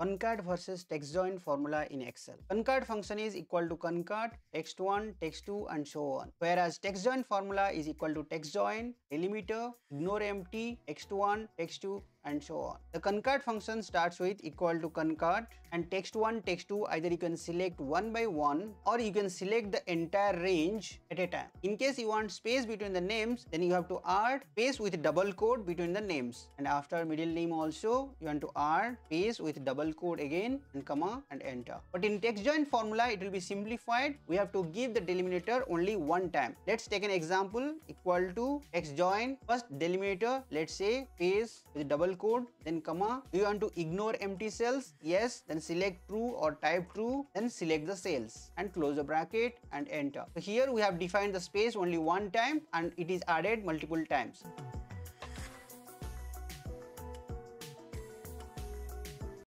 CONCAT versus TEXTJOIN formula in Excel. CONCAT function is equal to CONCAT, text1, text2 and so on. Whereas TEXTJOIN formula is equal to TEXTJOIN, delimiter, ignore empty, text1, text2 and so on. The CONCAT function starts with equal to CONCAT and text1, text2 either you can select one by one or you can select the entire range at a time. In case you want space between the names, then you have to add space with double quote between the names, and after middle name also you want to add space with double quote again and comma and enter. But in TEXTJOIN formula it will be simplified. We have to give the delimiter only one time. Let's take an example equal to TEXTJOIN, first delimiter, let's say space with double quote, then comma. Do you want to ignore empty cells? Yes. Then select true or type true, then select the cells and close the bracket and enter. So here we have defined the space only one time and it is added multiple times.